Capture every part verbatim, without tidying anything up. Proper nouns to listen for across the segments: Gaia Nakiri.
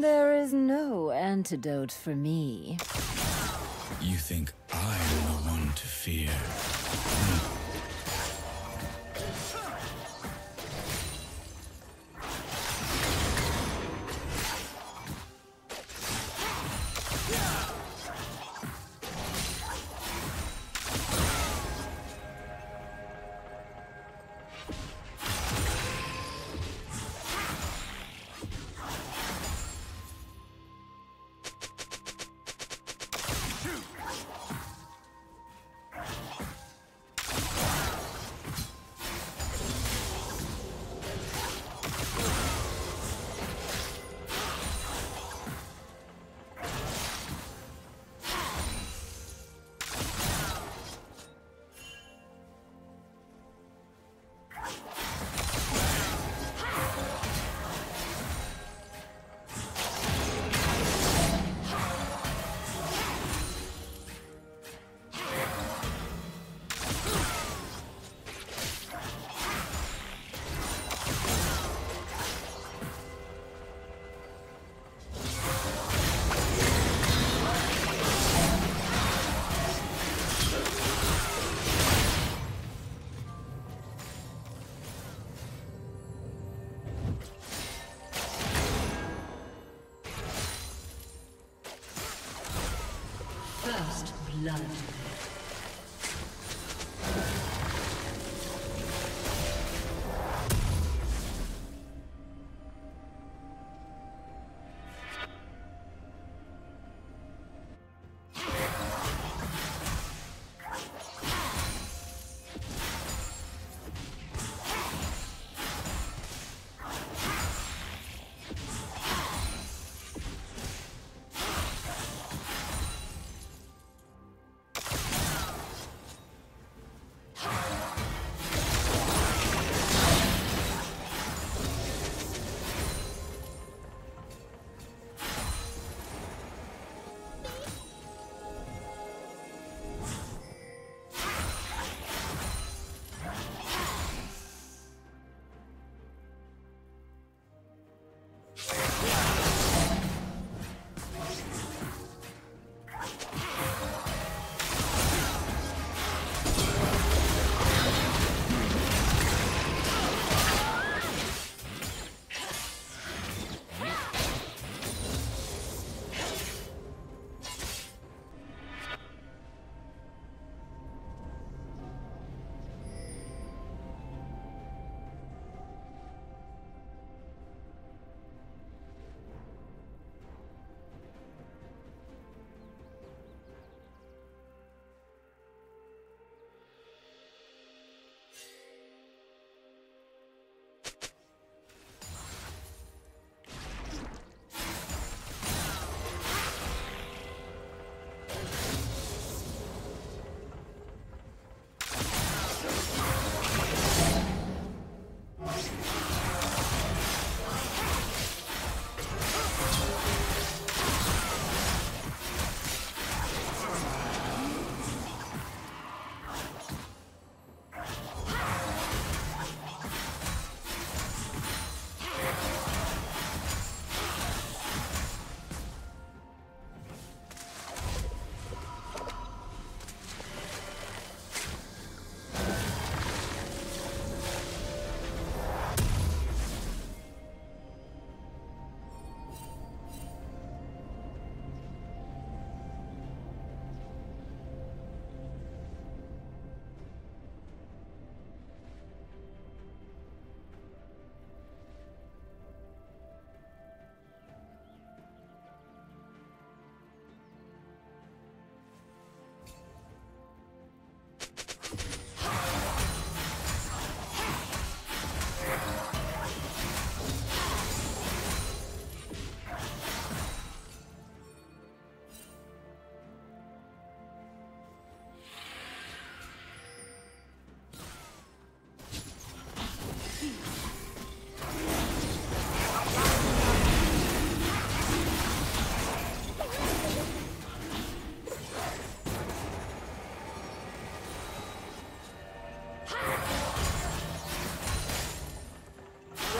There is no antidote for me. You think I'm the one to fear? First blood.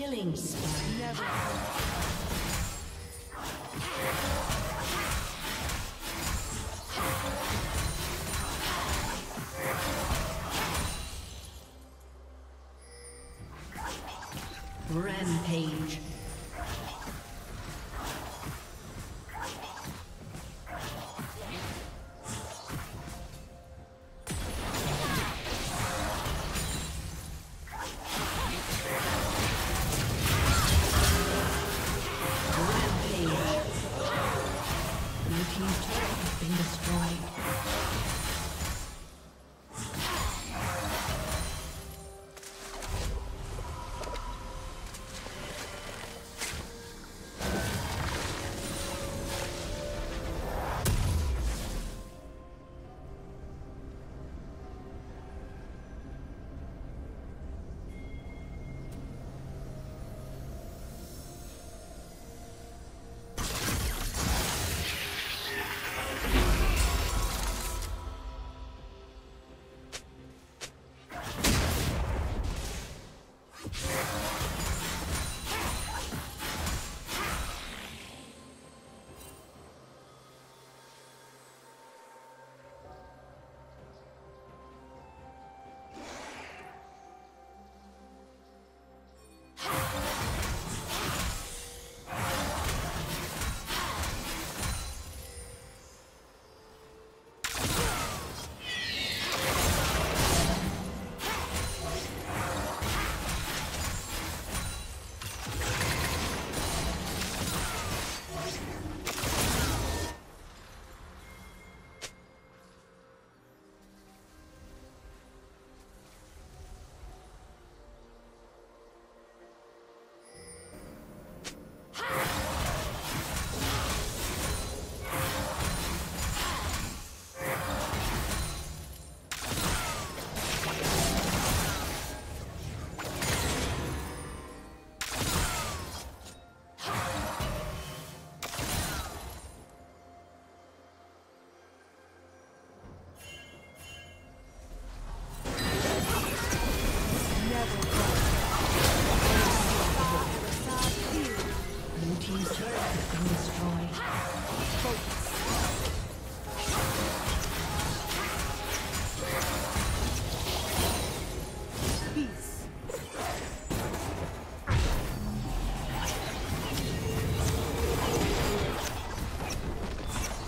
Killing spree. Never. Rampage.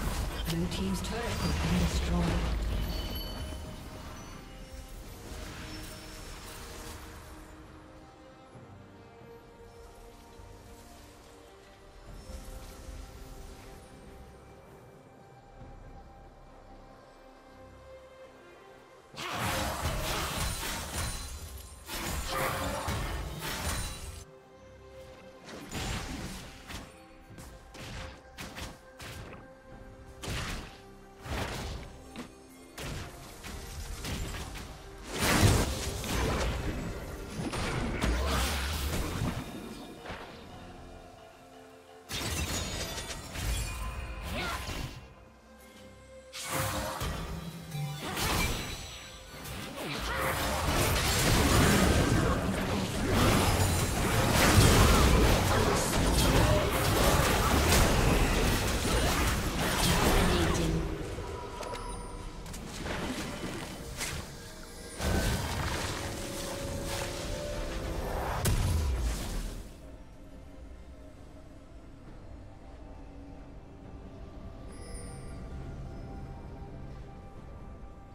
Team's turret has been destroyed.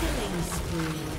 Killing spree.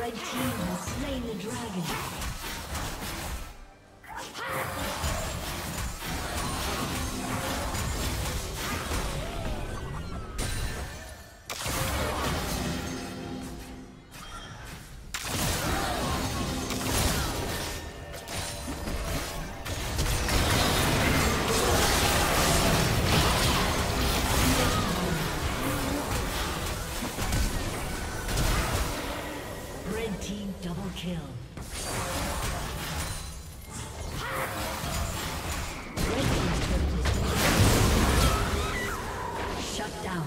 Red team has slain the dragon. Kill. Shut down.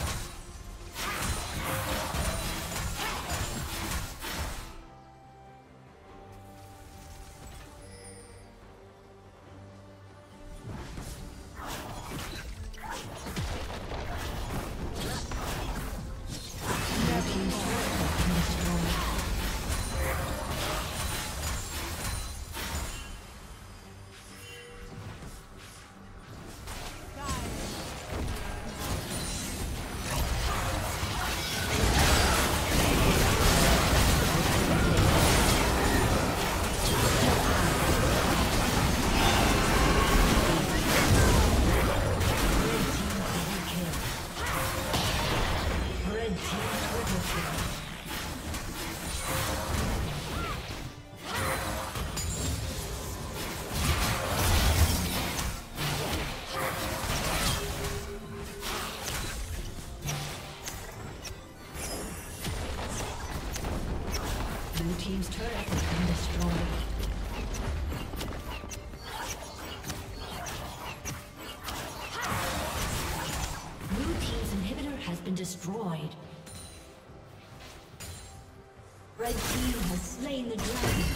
team's turret has been destroyed. Destroyed. Red team has slain the dragon.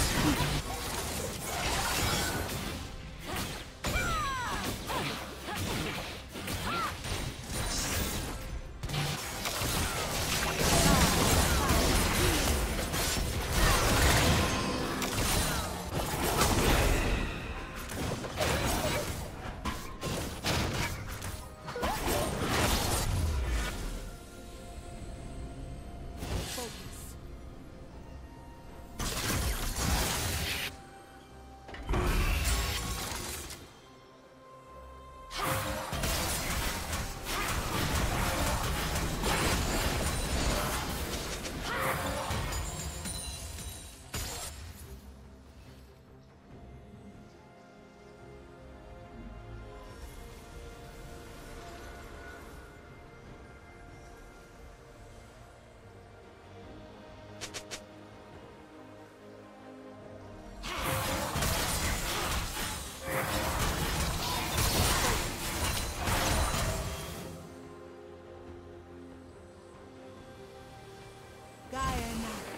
Gaia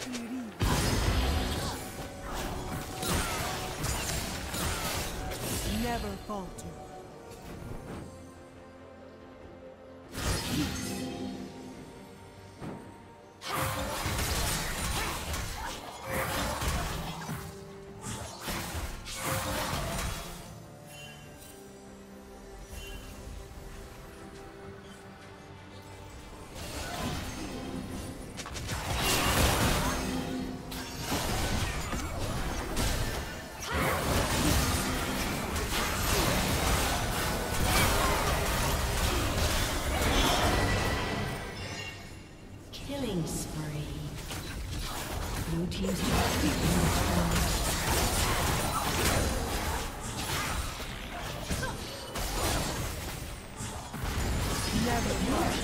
Nakiri. Never falter. Never